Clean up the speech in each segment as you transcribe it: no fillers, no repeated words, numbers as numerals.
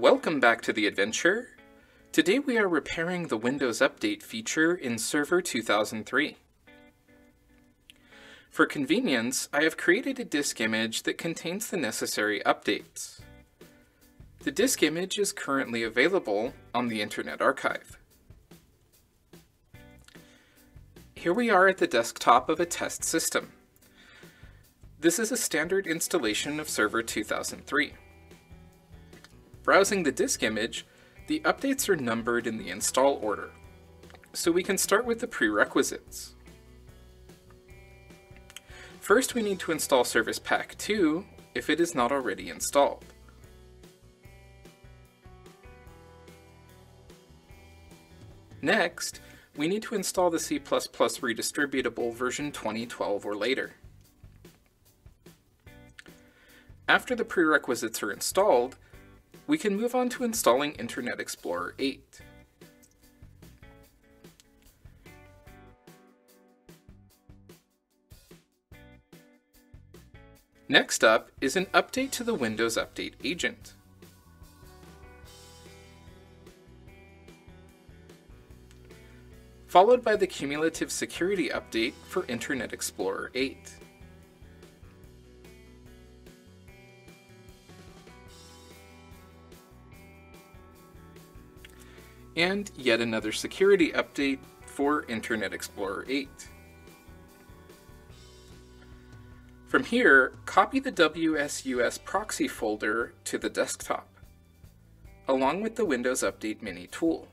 Welcome back to the adventure. Today we are repairing the Windows Update feature in Server 2003. For convenience, I have created a disk image that contains the necessary updates. The disk image is currently available on the Internet Archive. Here we are at the desktop of a test system. This is a standard installation of Server 2003. Browsing the disk image, the updates are numbered in the install order, so we can start with the prerequisites. First, we need to install Service Pack 2 if it is not already installed. Next, we need to install the C++ redistributable version 2012 or later. After the prerequisites are installed, we can move on to installing Internet Explorer 8. Next up is an update to the Windows Update Agent. Followed by the cumulative security update for Internet Explorer 8. And yet another security update for Internet Explorer 8. From here, copy the WSUS proxy folder to the desktop, along with the Windows Update Mini tool.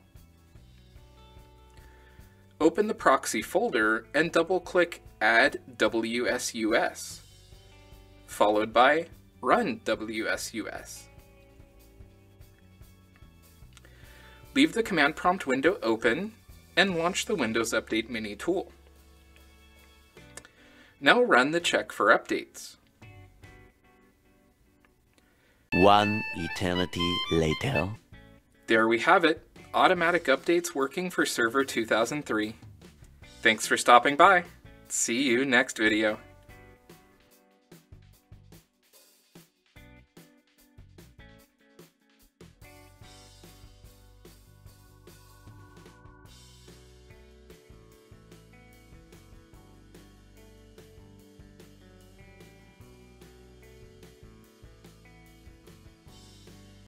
Open the proxy folder and double-click Add WSUS, followed by Run WSUS. Leave the command prompt window open and launch the Windows Update Mini tool. Now run the check for updates. One eternity later. There we have it. Automatic updates working for Server 2003. Thanks for stopping by. See you next video.